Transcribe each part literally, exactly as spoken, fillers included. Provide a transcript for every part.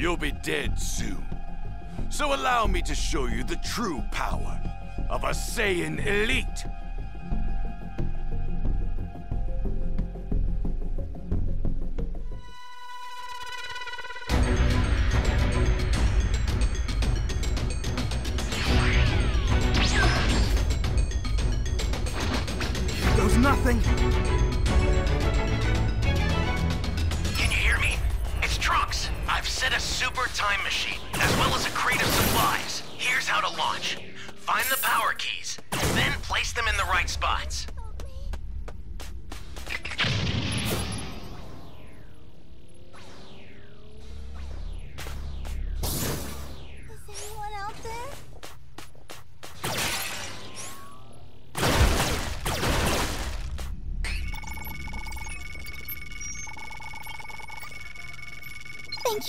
You'll be dead soon. So allow me to show you the true power of a Saiyan elite. There's nothing. Can you hear me? It's Trunks. I've set a super time machine, as well as a crate of supplies. Here's how to launch. Find the power keys, then place them in the right spots. Is anyone out there? Thank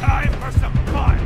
Time for some fun!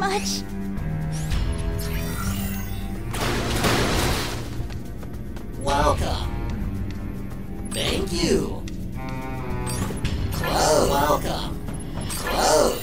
much. Welcome. Thank you. Close. Welcome. Close.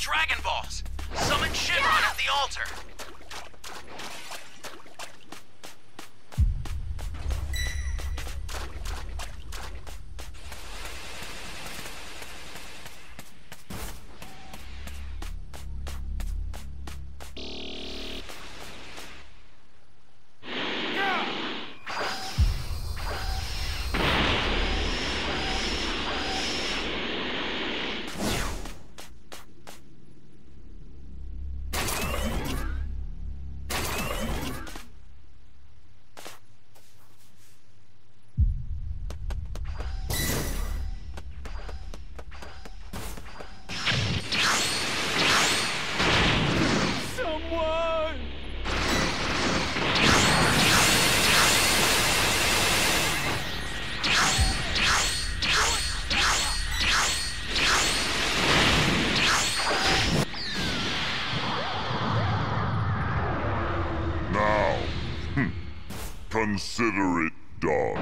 Dragon Balls! Summon Shinron yeah. at the altar! Consider it done.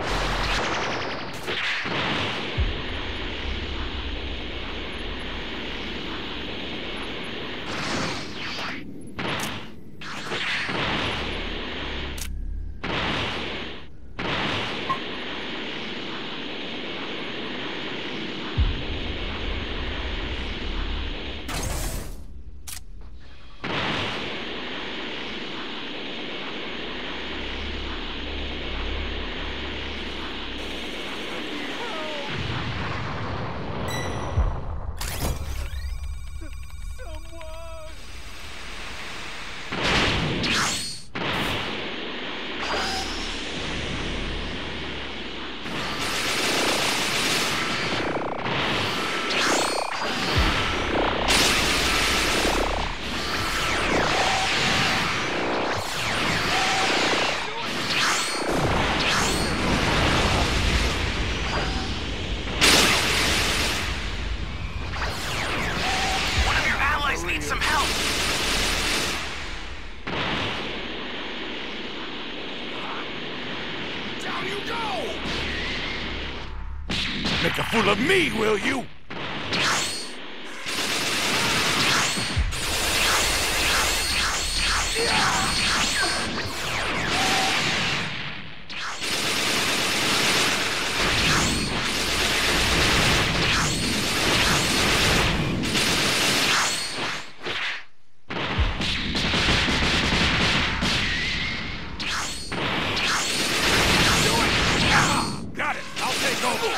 Make a fool of me, will you? Got it! I'll take over!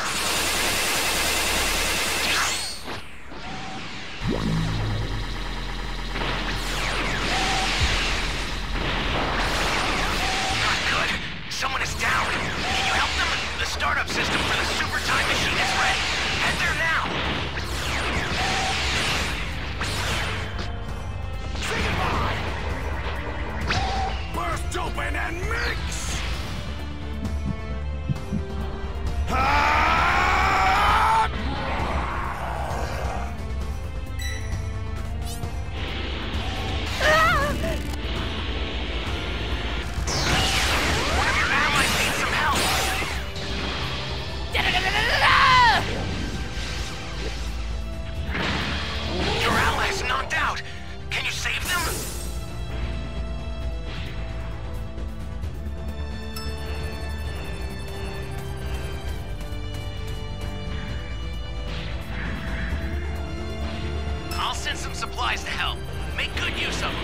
I'll send some supplies to help. Make good use of them.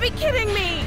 Be kidding me!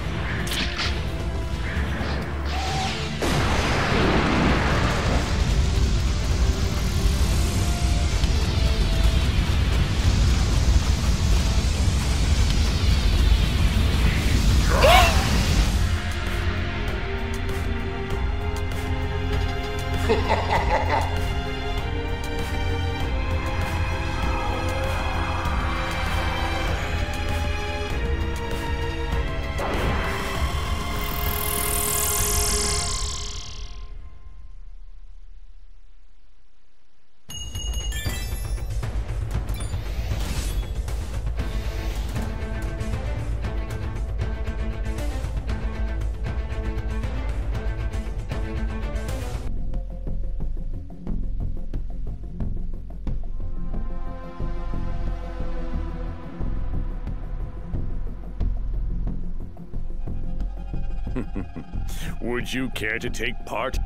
Would you care to take part? Can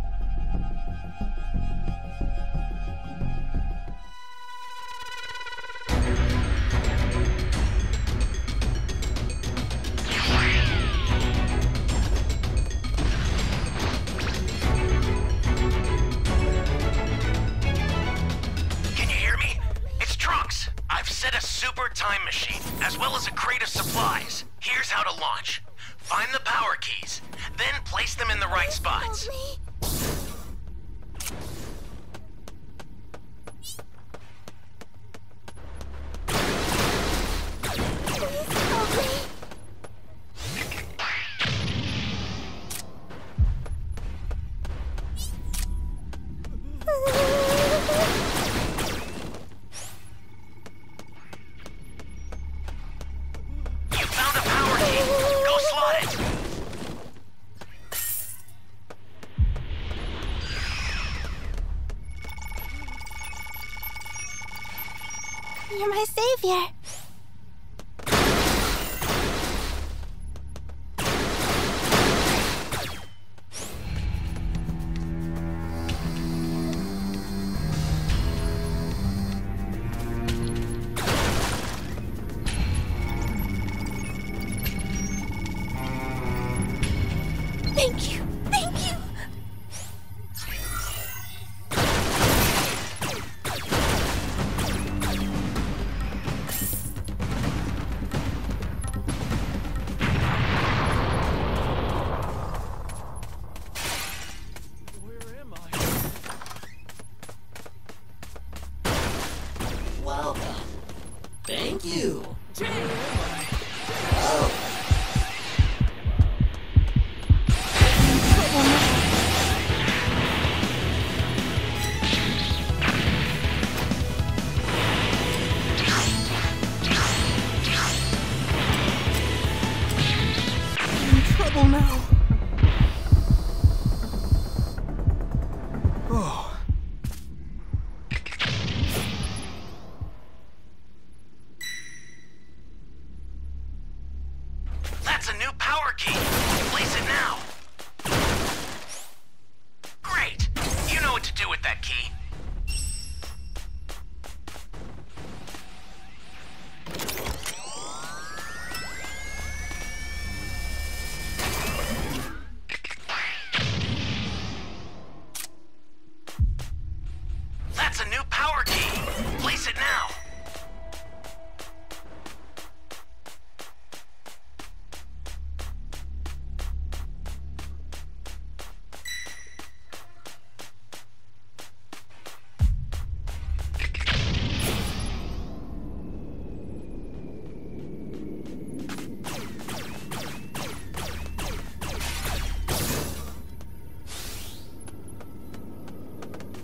you hear me? It's Trunks. I've set a super time machine, as well as a crate of supplies. Here's how to launch. Find the power keys, then place them in the right spots. You're my savior. Thank you. Thank you. Thank you. Oh. Oh. That's a new power key. Place it now. Great. You know what to do with that key.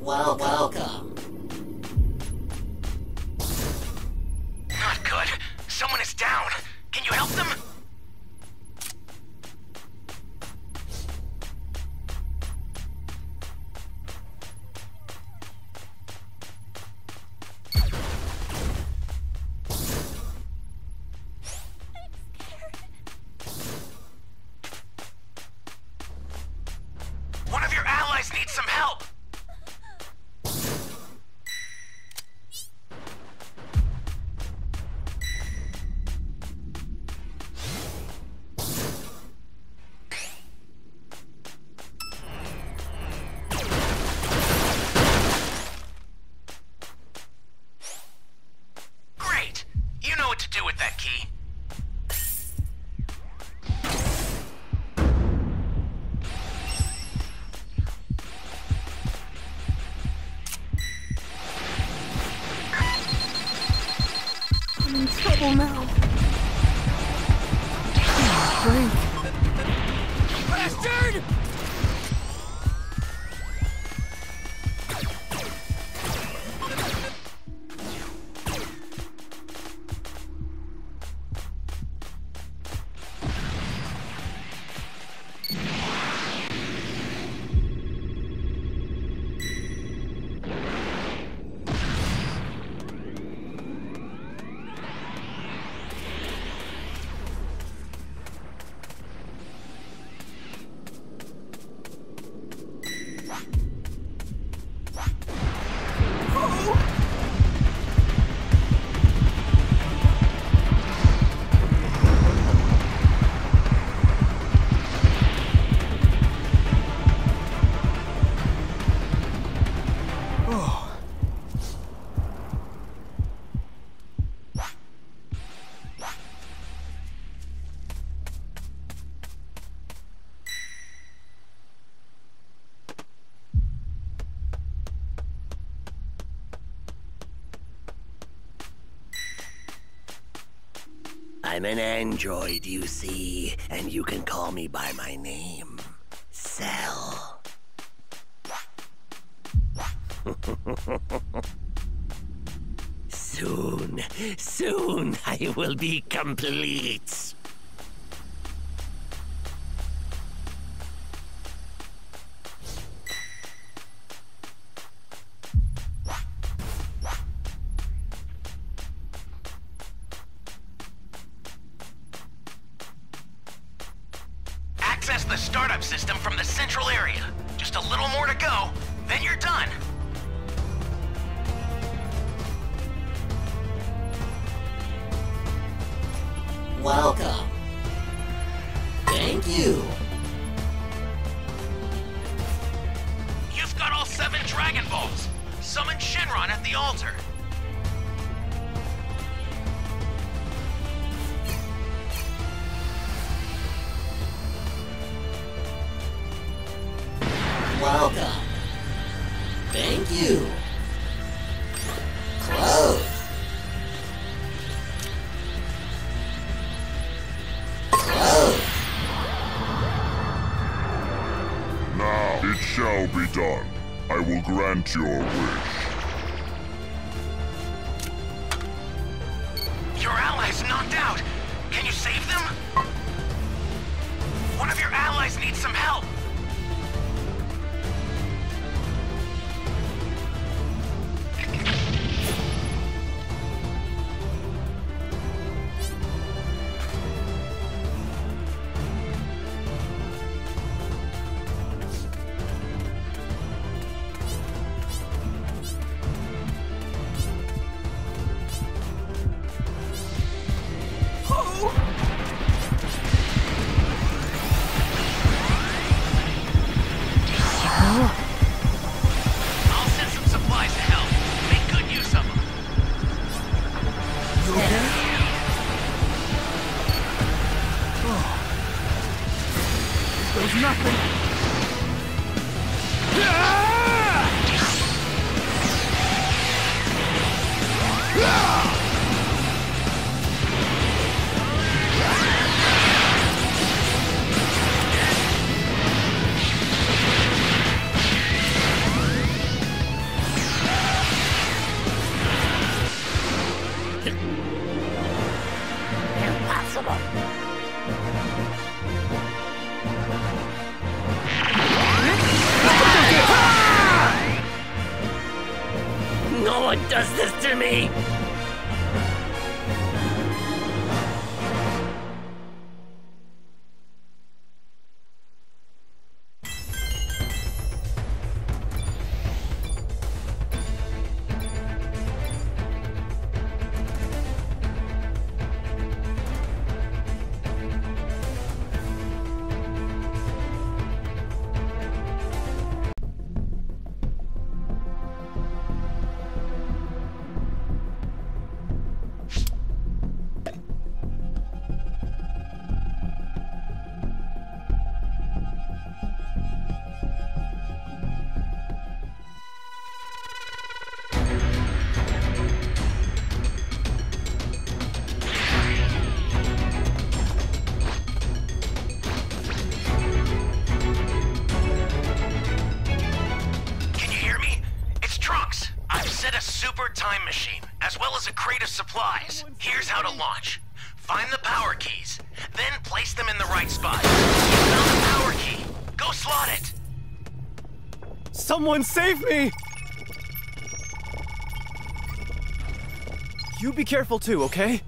Well, welcome. Not good. Someone is down. Can you help them? One of your allies needs some help. In trouble now. Frank. Bastard! I'm an android, you see, and you can call me by my name, Cell. Soon, soon I will be complete. The startup system from the central area. Just a little more to go, then you're done. Welcome. Thank you. You've got all seven Dragon Balls. Summon Shenron at the altar. Welcome. Thank you. Close. Close. Now it shall be done. I will grant your wish. Your ally is knocked out. Can you save them? One of your allies needs some help. What does this to me? Someone save me! You be careful too, okay?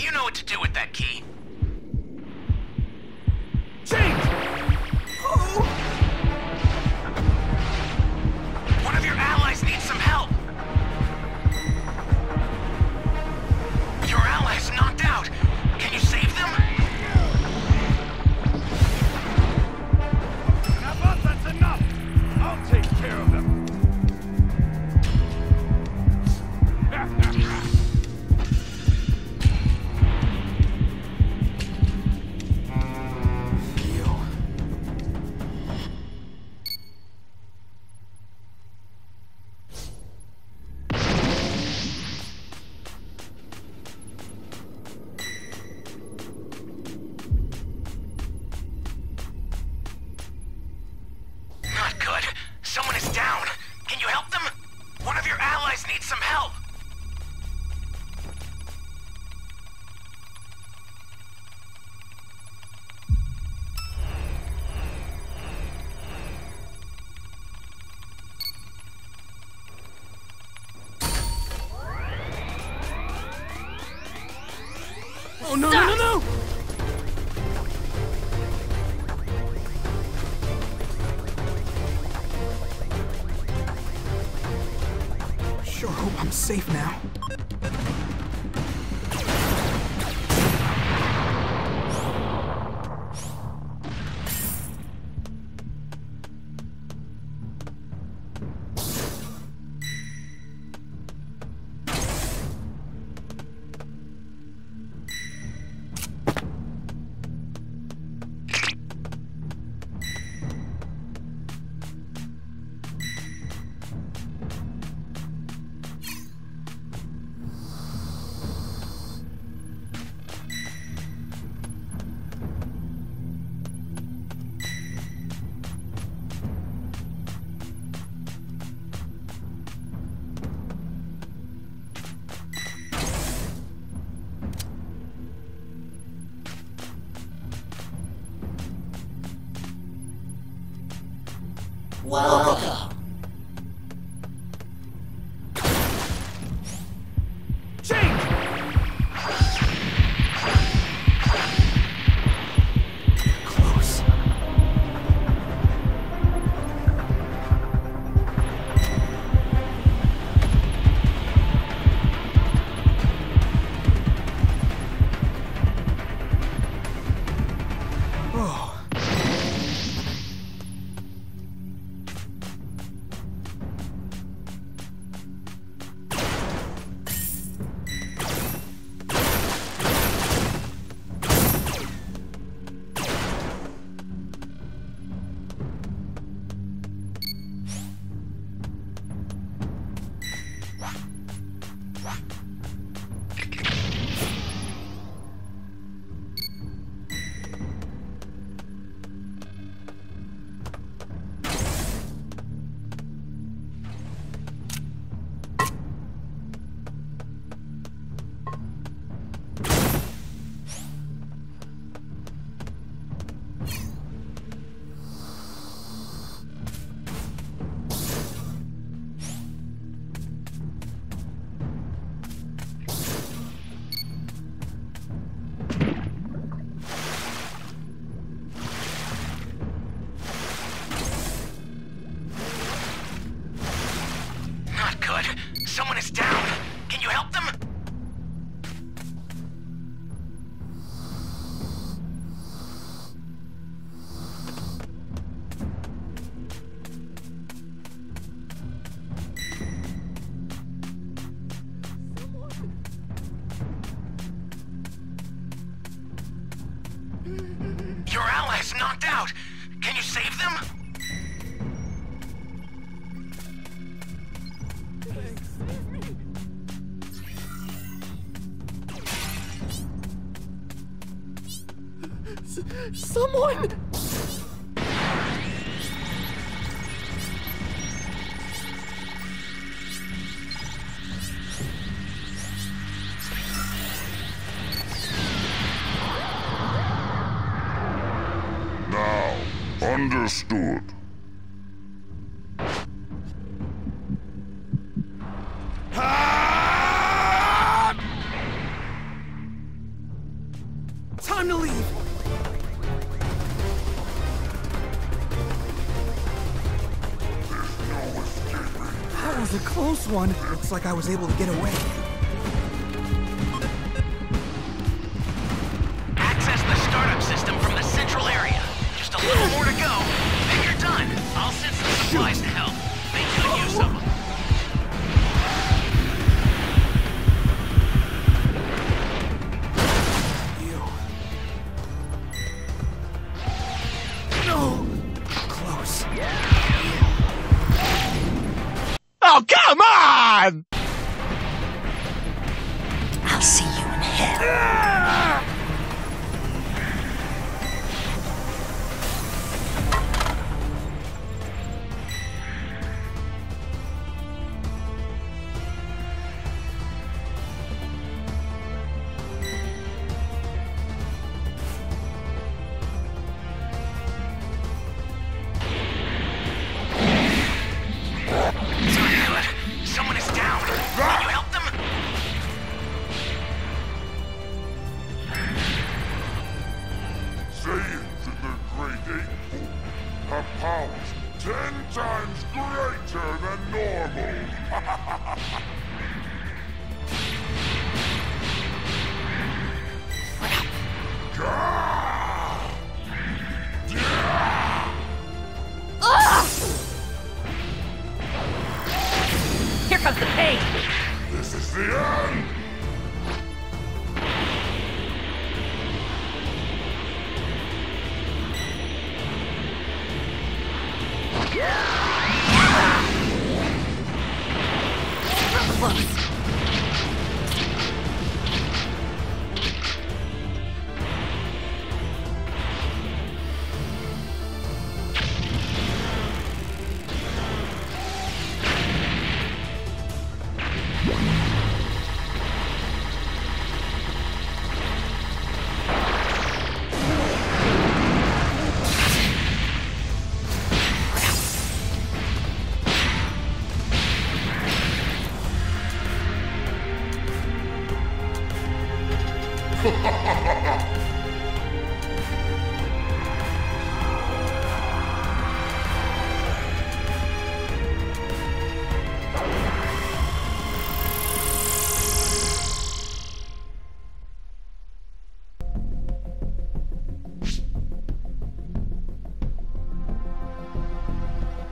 You know what to do with that key. Change! Oh. One of your allies needs some help. Your ally's knocked out. Can you save them? Now, but that's enough. I'll take care of them. Oh, no, no, no, no! Sure hope I'm safe now. Welcome. Change. Close. Oh. Someone is down. Can you help them? Your ally is knocked out. Can you save them? Someone! Now, understood. one, looks like I was able to get away. Access the startup system from the central area. Just a little more to go, then you're done. I'll send some supplies to help. Make good use of them. Oh, come on! I'll see you in hell. Ah!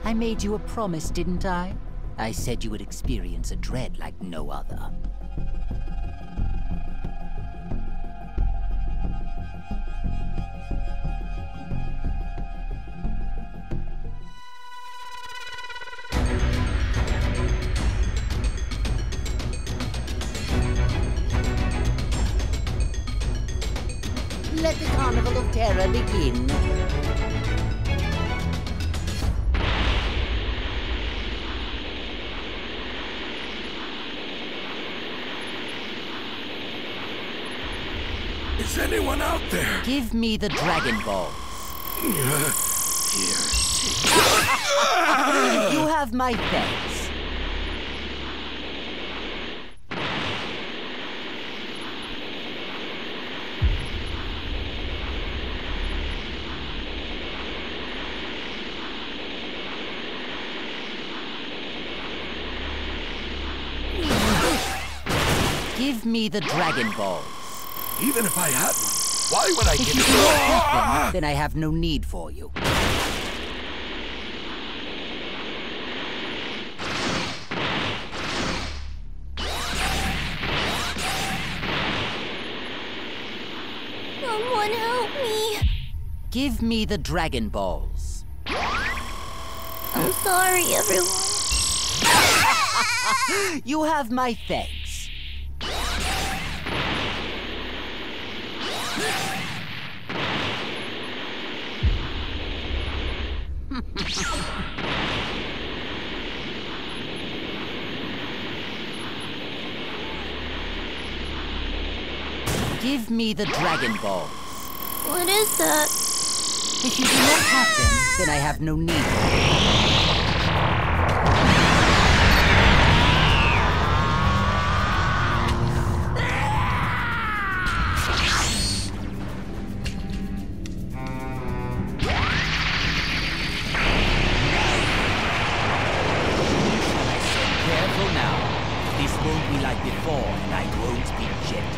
I made you a promise, didn't I? I said you would experience a dread like no other. Let the Carnival of Terror begin. Is anyone out there? Give me the Dragon Balls. Here. You have my thanks. Give me the Dragon Balls. Even if I had one, why would I if give you them? Then I have no need for you. Someone help me. Give me the Dragon Balls. I'm sorry, everyone. You have my thanks. Give me the Dragon Balls. What is that? If you do not have them, then I have no need for them. Careful now. won't be like before, and I won't be gypped.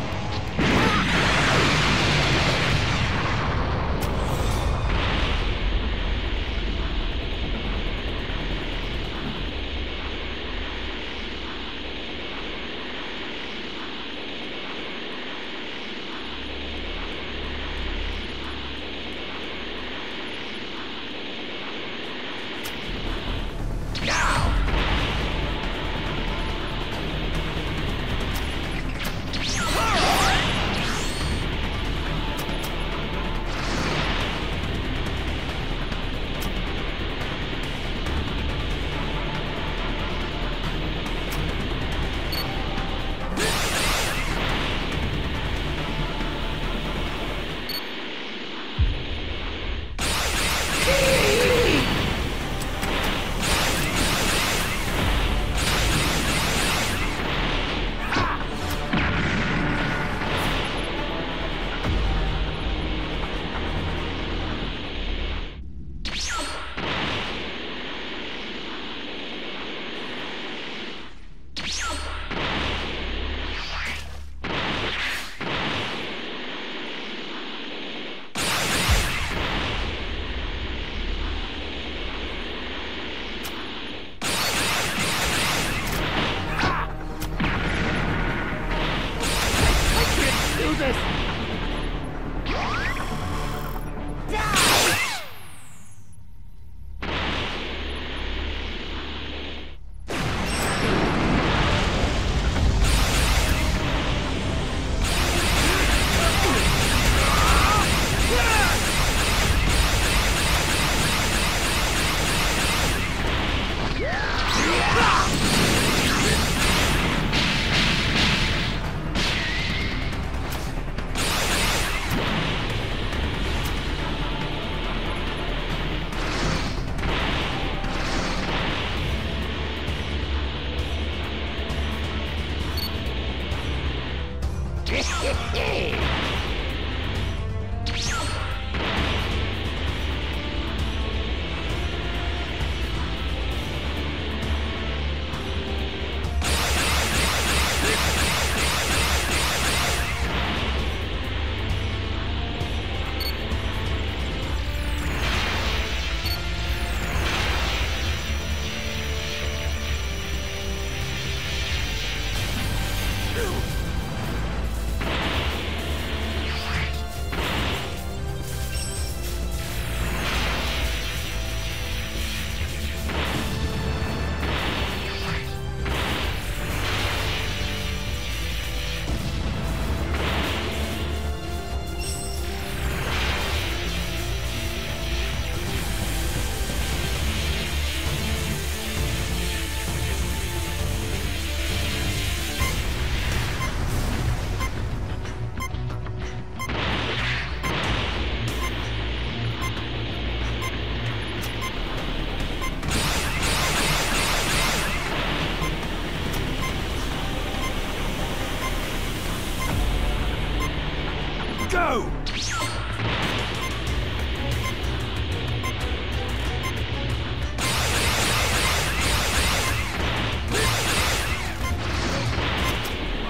Go!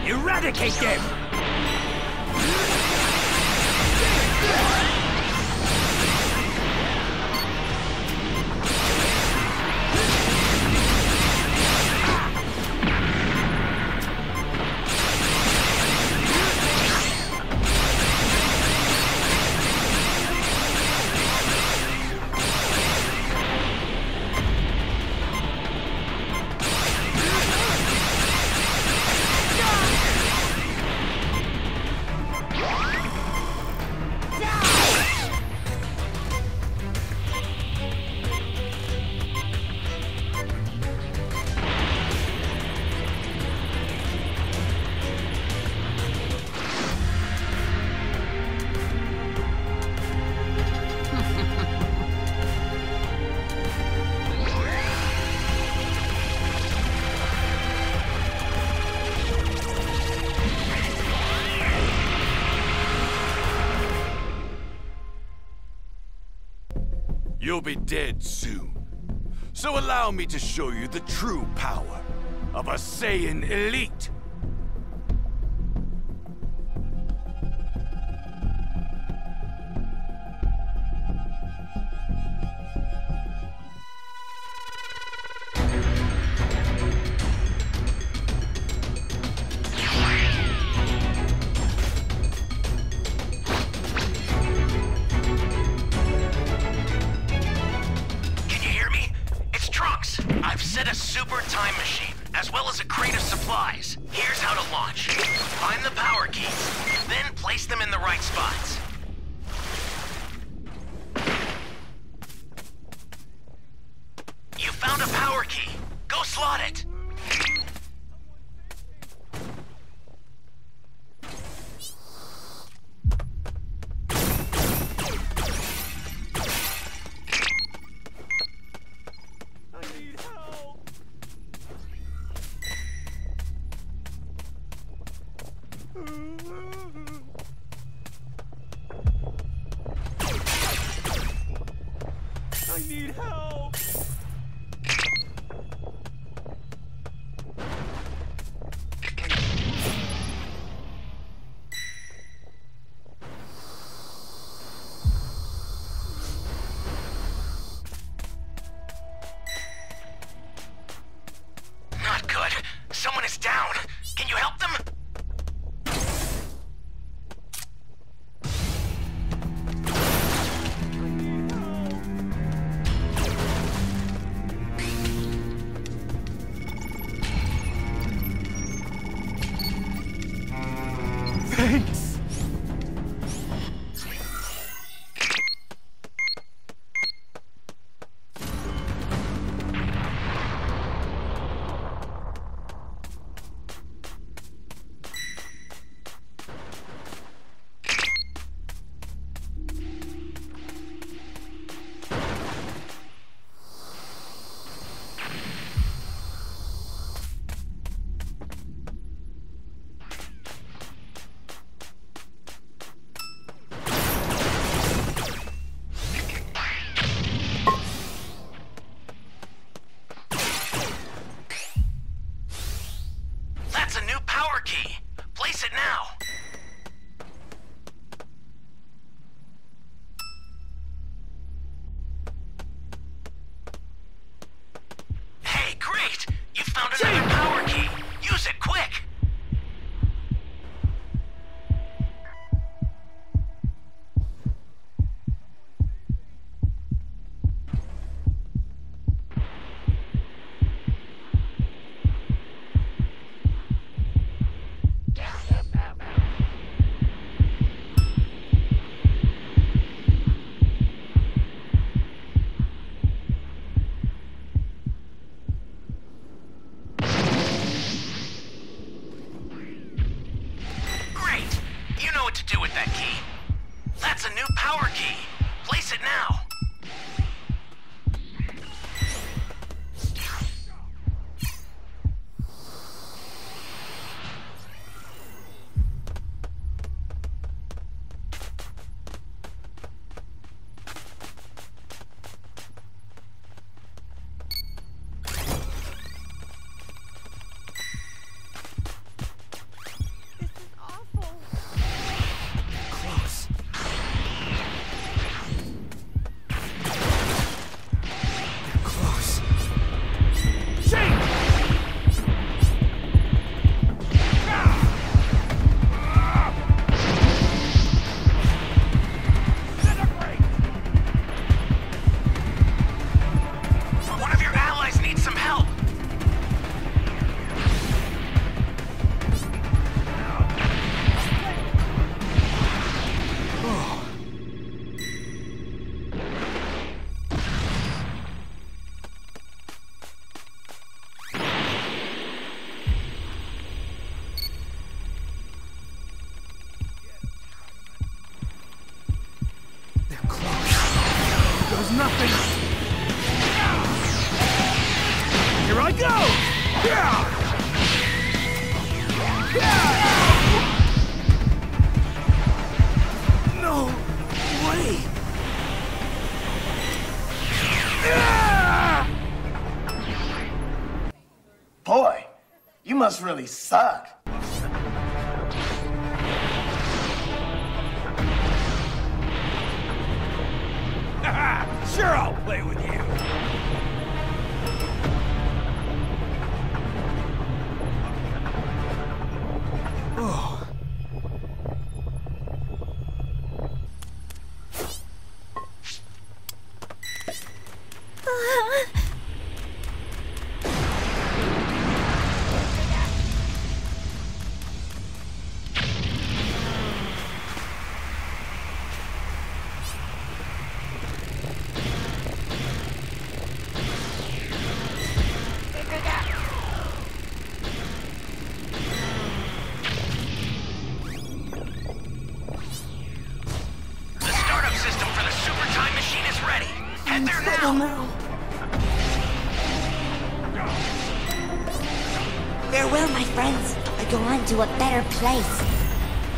Eradicate them! You'll be dead soon. So allow me to show you the true power of a Saiyan elite. them in the right spots. You found a power key. Go slot it. Must really suck. Sure, I'll play with you. Oh. down now. Farewell, my friends. I go on to a better place.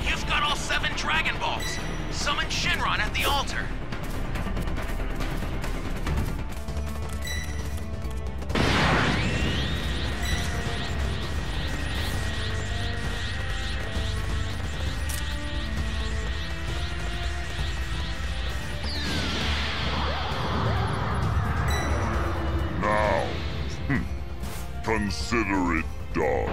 You've got all seven Dragon Balls. Summon Shenron at the altar. Consider it done.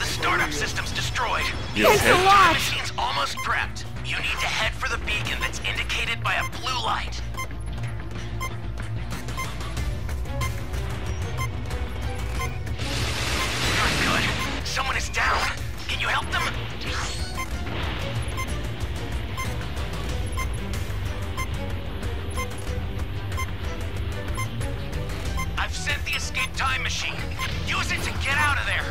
The startup system's destroyed. Yes, the startup machine's almost prepped. You need to head for the beacon that's indicated by a blue light. Not good. Someone is down. Can you help them? I've sent the escape time machine. Use it to get out of there.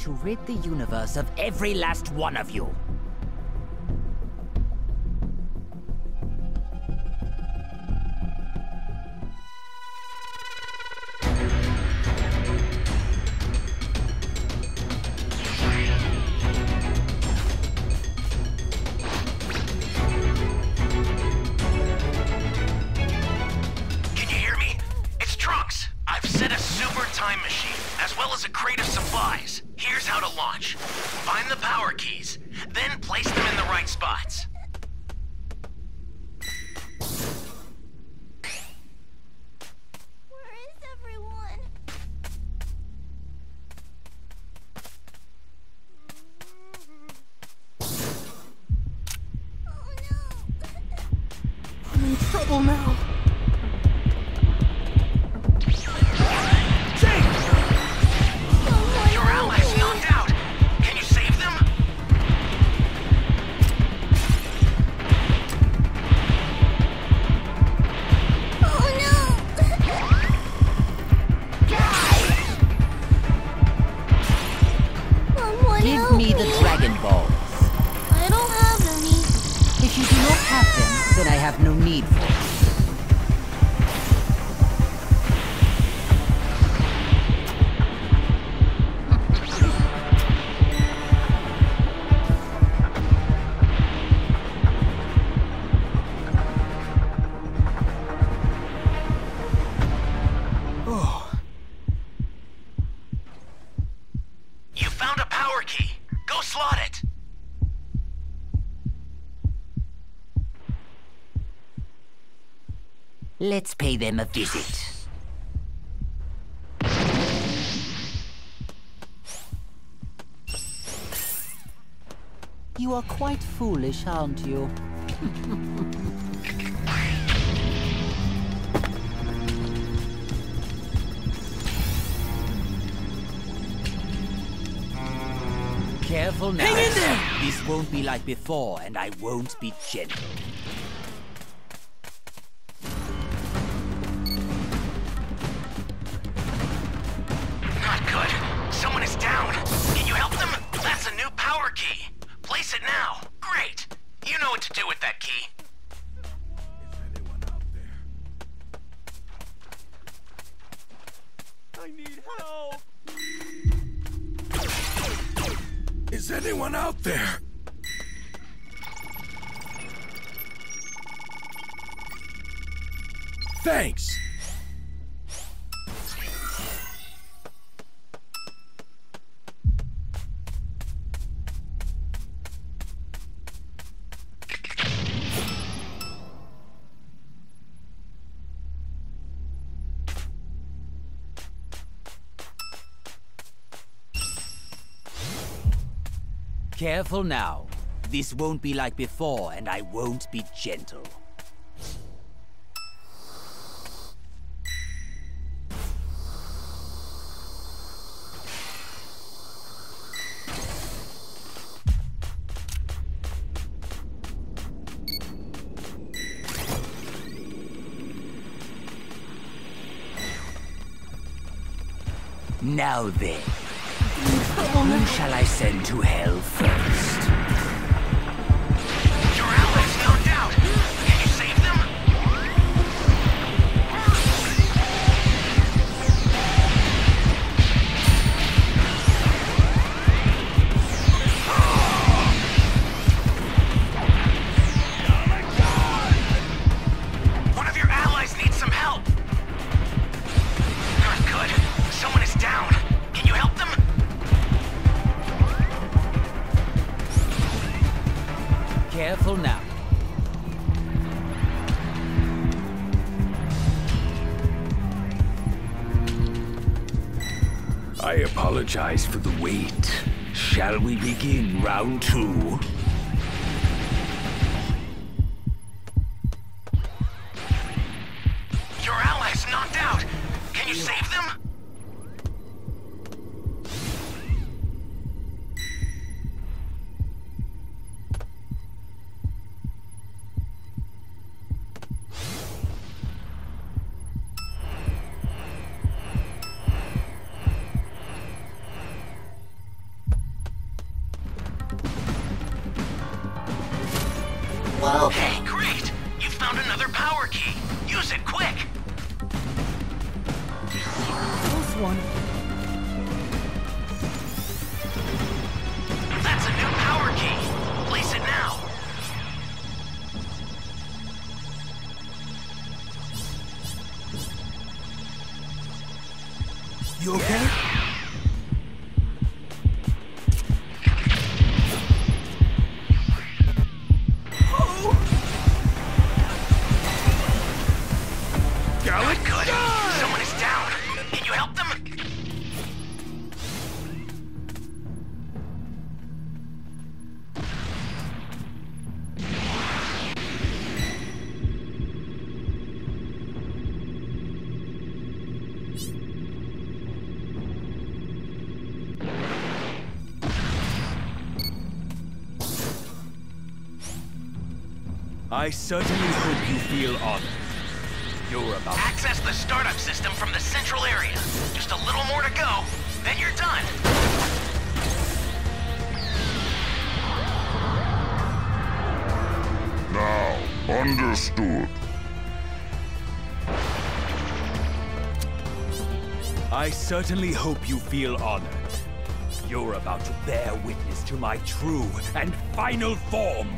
to rid the universe of every last one of you. Let's pay them a visit. You are quite foolish, aren't you? Careful now. Hang in there! This won't be like before, and I won't be gentle. Careful now. This won't be like before, and I won't be gentle. Now then. Who shall I send to hell first? Your allies, no doubt! Can you save them? Oh. One of your allies needs some help! Not good. Someone is down. Can you help them? Careful now. I apologize for the wait. Shall we begin round two? Your allies knocked out. Can you save them? found another power key. Use it quick. Close one. That's a new power key. Place it now. You okay? I certainly hope you feel honored. You're about to access the startup system from the central area. Just a little more to go, then you're done. Now, understood. I certainly hope you feel honored. You're about to bear witness to my true and final form.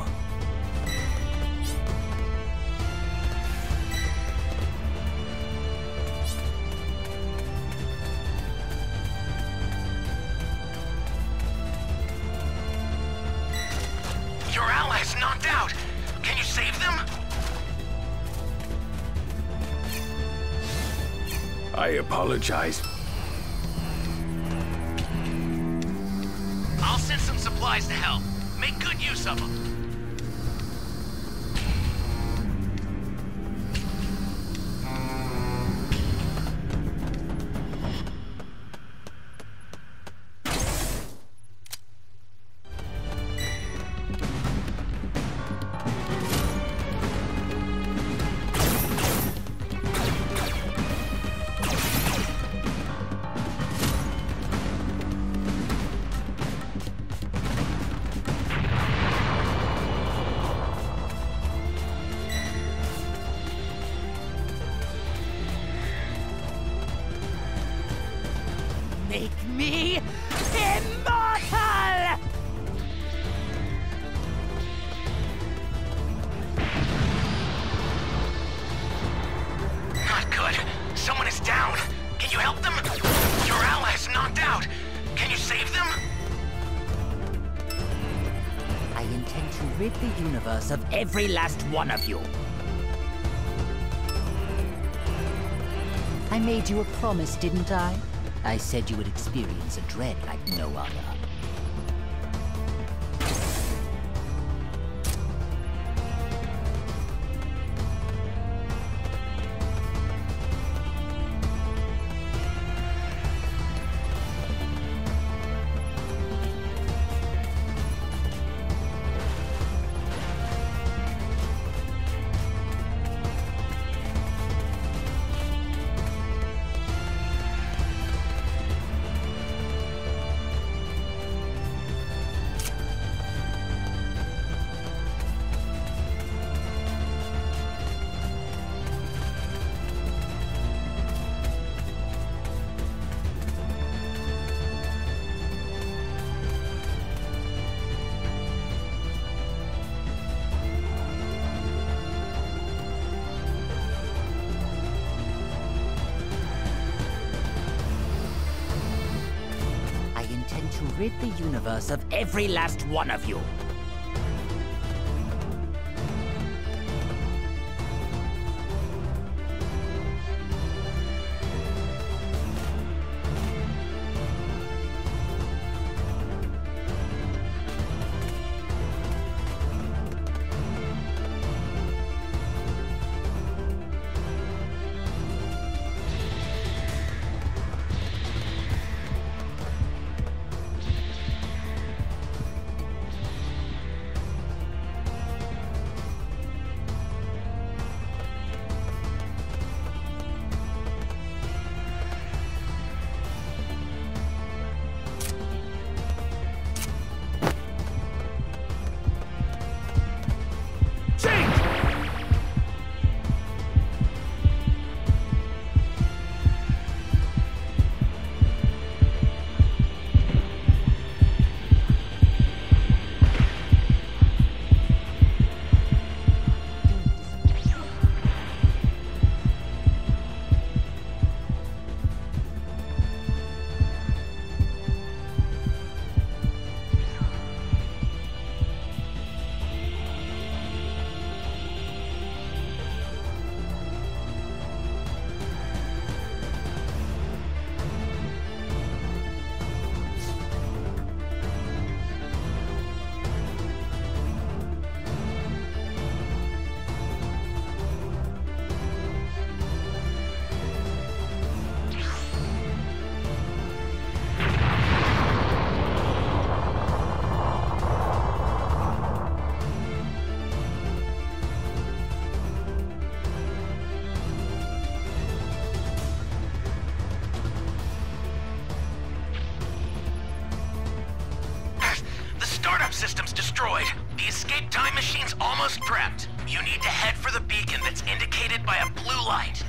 I apologize. I'll send some supplies to help. Make good use of them. Make me immortal! Not good. Someone is down. Can you help them? Your ally is knocked out. Can you save them? I intend to rid the universe of every last one of you. I made you a promise, didn't I? I said you would experience a dread like no other. Rid the universe of every last one of you. destroyed. The escape time machine's almost prepped. You need to head for the beacon that's indicated by a blue light.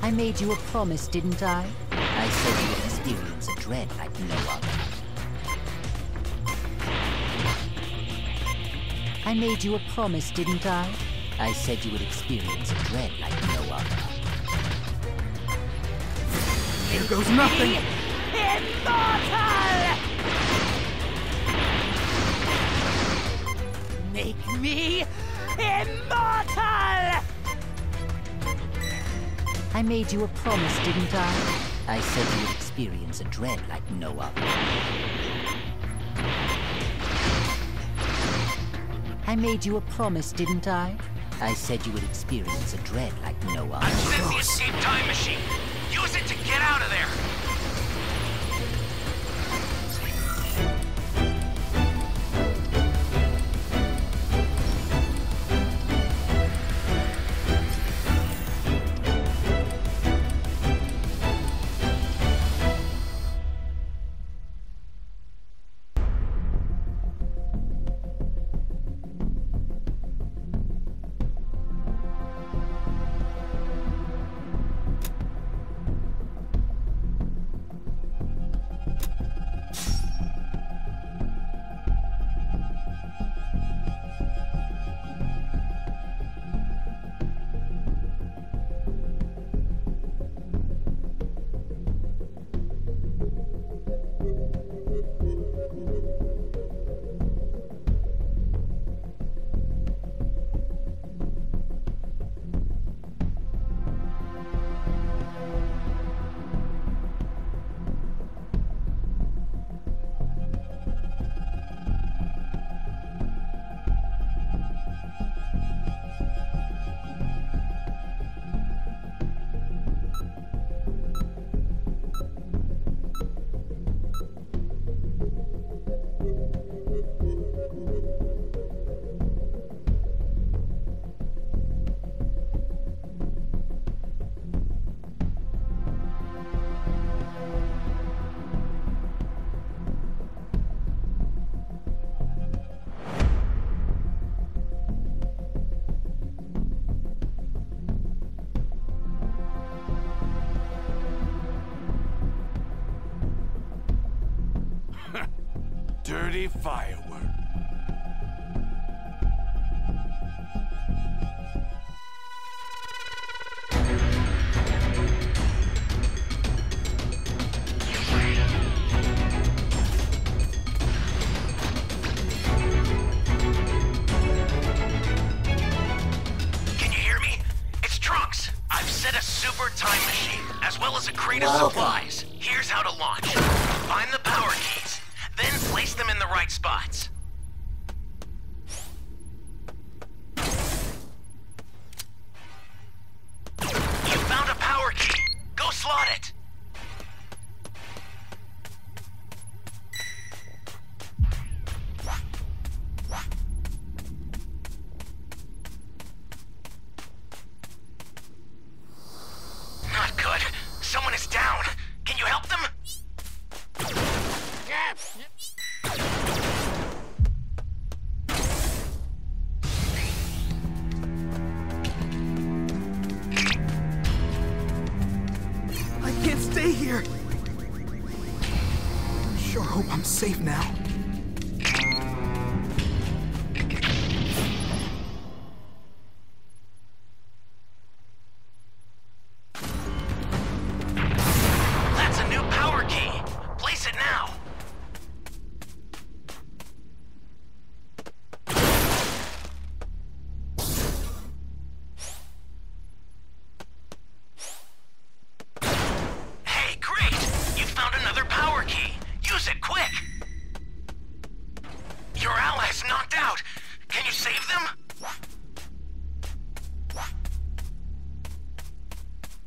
I made you a promise, didn't I? I said you would experience a dread like no other. I made you a promise, didn't I? I said you would experience a dread like no other. Here goes nothing! Immortal! Make me immortal! I made you a promise, didn't I? I said you would experience a dread like no other. I made you a promise, didn't I? I said you would experience a dread like no other. I've sent the escape time machine. Use it to get out of there. Dirty firework. Can you hear me? It's Trunks. I've set a super time machine, as well as a crate of supplies. Here's how to launch. Find the power key. Then place them in the right spots. You found a power key. Go slot it. Not good. Someone is down. Can you help them? I'm safe now.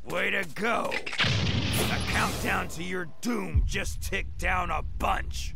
Way to go! The countdown to your doom just ticked down a bunch!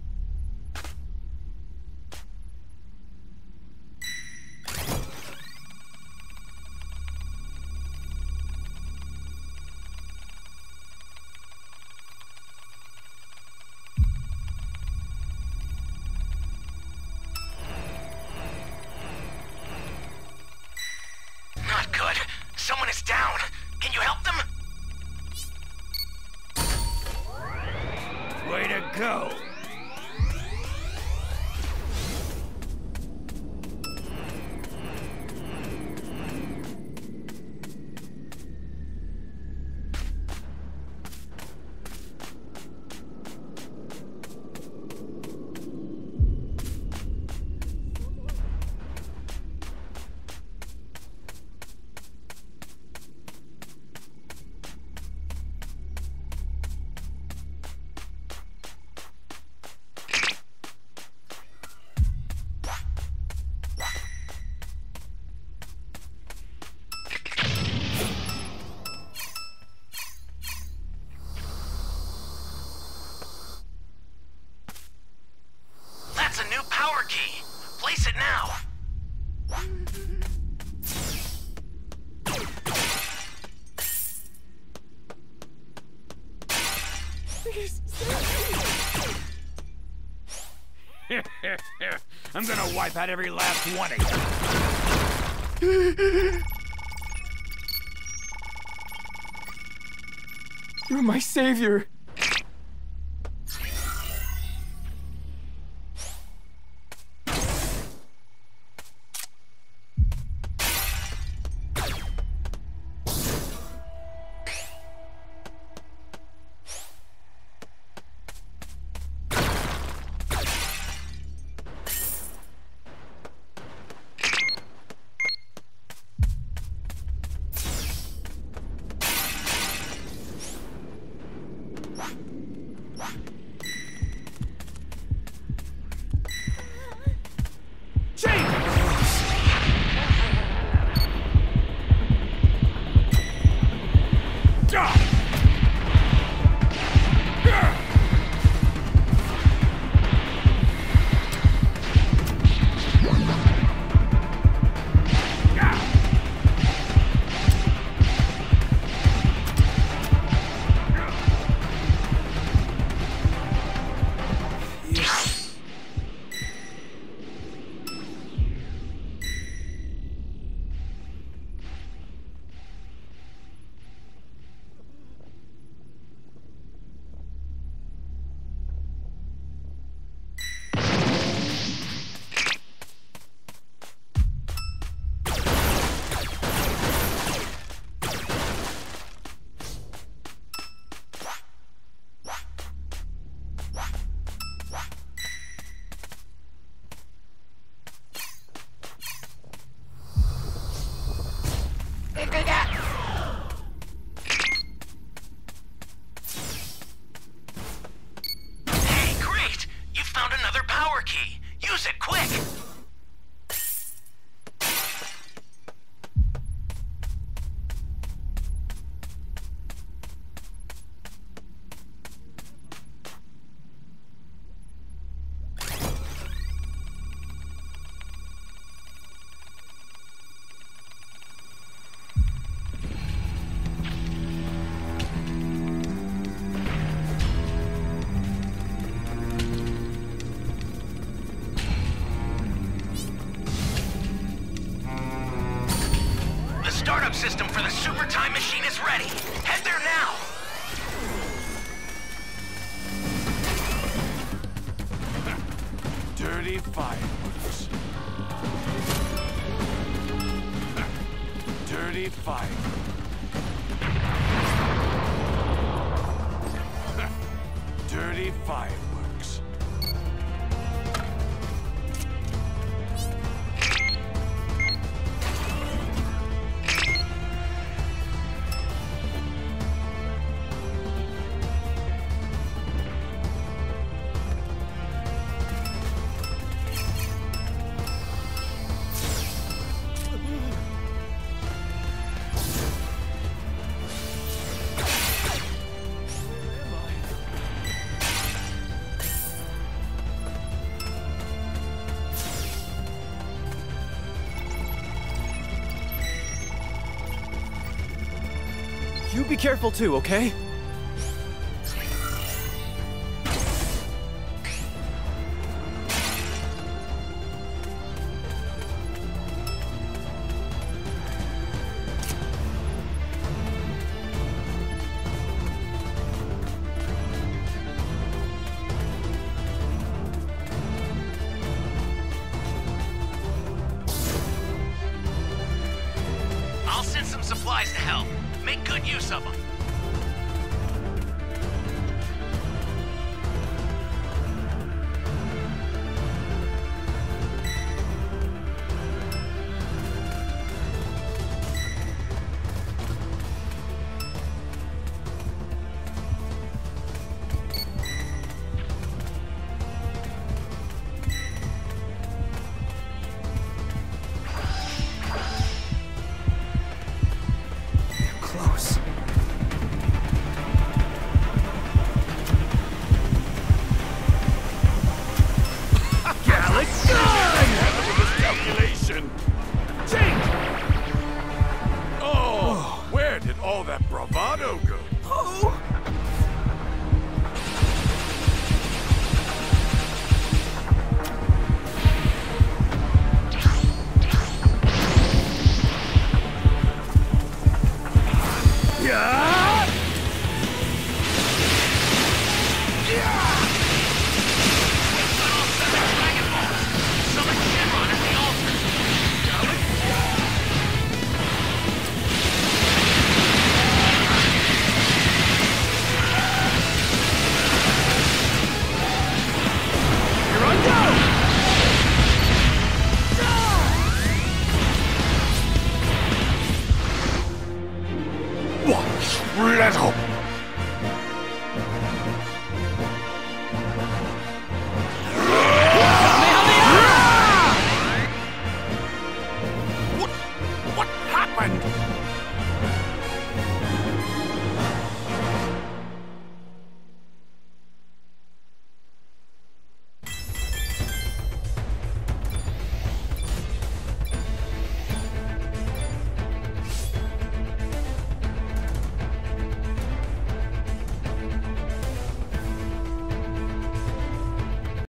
I'm gonna wipe out every last one of you. You're my savior. System for the super time machine is ready. Head there now. Dirty fireworks. Dirty fire. Dirty fireworks. You be careful too, okay? Supplies to help. Make good use of them. Let up!